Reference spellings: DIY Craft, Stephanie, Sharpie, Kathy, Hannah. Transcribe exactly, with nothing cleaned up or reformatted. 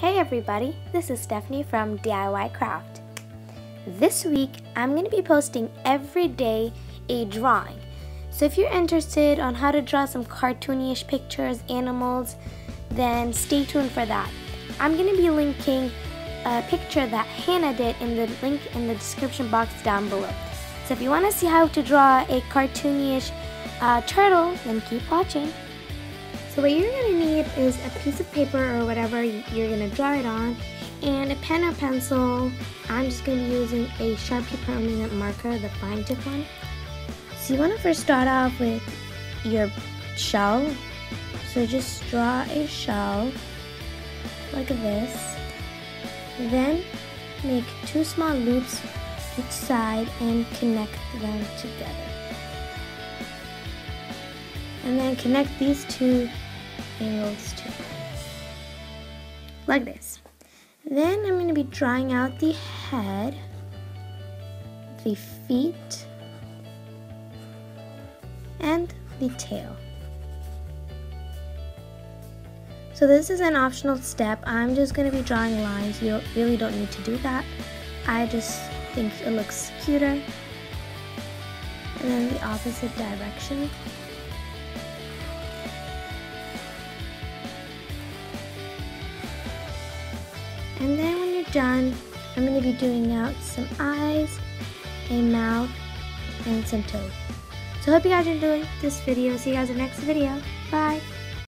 Hey everybody, this is Stephanie from D I Y Craft. This week I'm going to be posting every day a drawing. So if you're interested on how to draw some cartoony-ish pictures, animals, then stay tuned for that. I'm going to be linking a picture that Hannah did in the link in the description box down below. So if you want to see how to draw a cartoony-ish uh, turtle, then keep watching. So what you're going to need is a piece of paper or whatever you're going to draw it on, and a pen or pencil. I'm just going to be using a Sharpie permanent marker, the fine tip one. So you want to first start off with your shell. So just draw a shell like this. Then make two small loops each side and connect them together. And then connect these two angles too, like this. Then I'm going to be drawing out the head, the feet, and the tail. So this is an optional step. I'm just going to be drawing lines. You really don't need to do that. I just think it looks cuter. And then the opposite direction. And then when you're done, I'm going to be doing out some eyes, a mouth, and some toes. So I hope you guys are enjoying this video. See you guys in the next video. Bye!